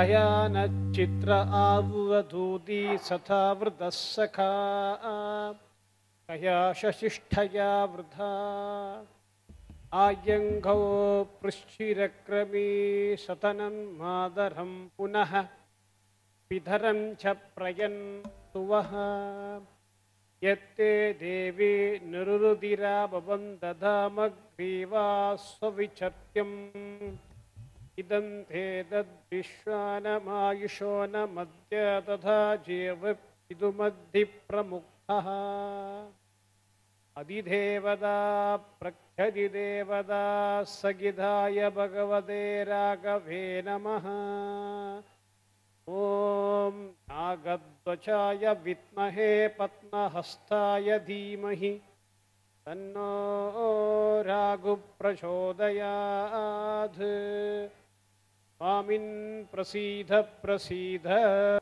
अयान चित्र आववधूदी सथा वृदस्सखा कयाशिष्ठया वृद्धा आयंघो पृश्चिरक्रमी सतनं मादरं पुनः पिधरं च प्रयन् तुवः यत्ते देवी नरुरुदिरा बबंदधामग्रीवा स्वविचर्त्यम् इदं ते तद्विश्वानमायुषो न मध्य तथा जीव इदुमद्धि प्रमुक्तः अधिदेवता प्रख्यादिदेवता सगिधाय भगवते राघवे नमः। ओम नागद्वचाय विद्महे पद्महस्ताय धीमहि तन्नो राघुः प्रचोदयात्। स्वामिन् प्रसीद प्रसीद।